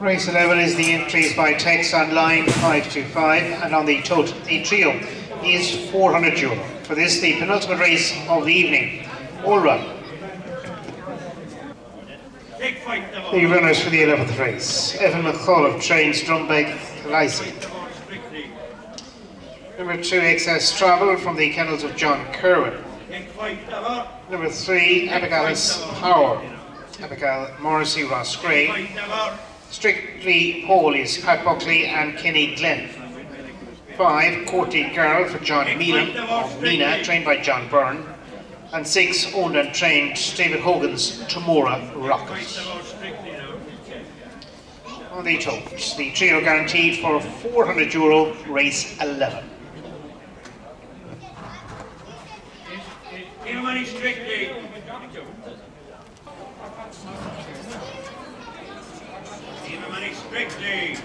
Race 11 is the entries by text on line 525, and on the total, the trio is €400. For this, the penultimate race of the evening, all run. The runners for the 11th race, Evan McCall of Trains Drumbeg Lysie. Number 2, XS Travel from the kennels of John Kerwin. Number 3, Abigail's Power, Abigail Morrissey Ross-Gray. Strictly Paul is Pat Buckley and Kenny Glenn. 5, Courtney Girl for John Mealam of Nina, trained by John Byrne. And 6, owned and trained, David Hogan's Tamora Rockets. On the tops, the trio guaranteed for €400, race 11. Strictly. Strictly. Strictly.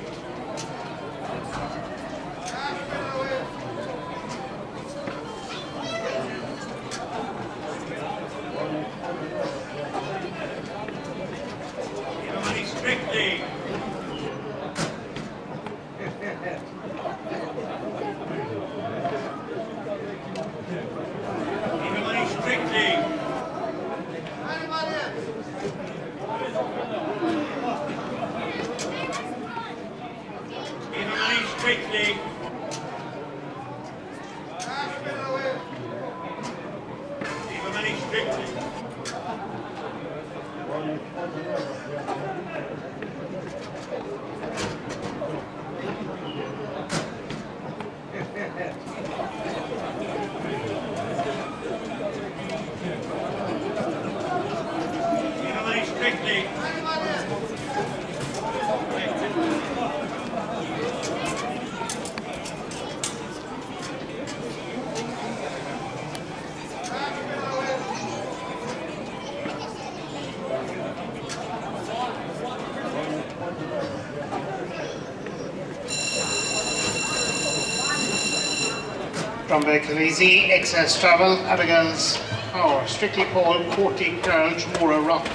Drumbeg Lysie, XS Travel, Abigail's Power, Strictly Paul, Courtney Girl, Tamora Rockets.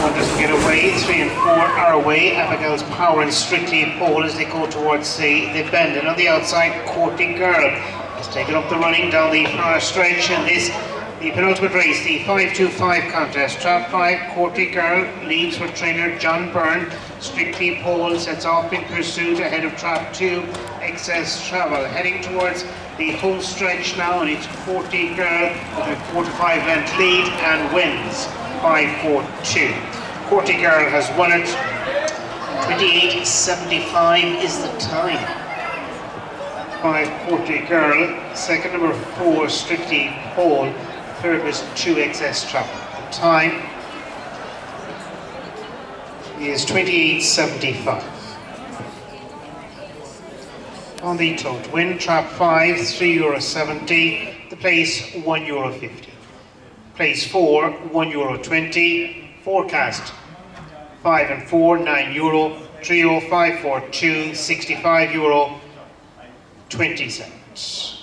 One doesn't get away, 3 and 4 are away, Abigail's Power and Strictly Paul as they go towards the bend. And on the outside, Courtney Girl has taken up the running down the far stretch, and this, the penultimate race, the 525 contest. Trap 5, Courtney Girl leaves for trainer John Byrne. Strictly Paul sets off in pursuit ahead of Trap 2, XS Travel. Heading towards the home stretch now, and it's Courtney Girl with a 4-5 length lead and wins by 4-2. Courtney Girl has won it. 28.75 is the time. 5, Courtney Girl. Second, number 4, Strictly Paul. Third was 2, XS Travel. The time is 28.75. On the tote, win trap 5, €3.70. The place, €1.50. Place 4, €1.20. Forecast 5 and 4, €9. Trio 5, 4, €2, €65.20.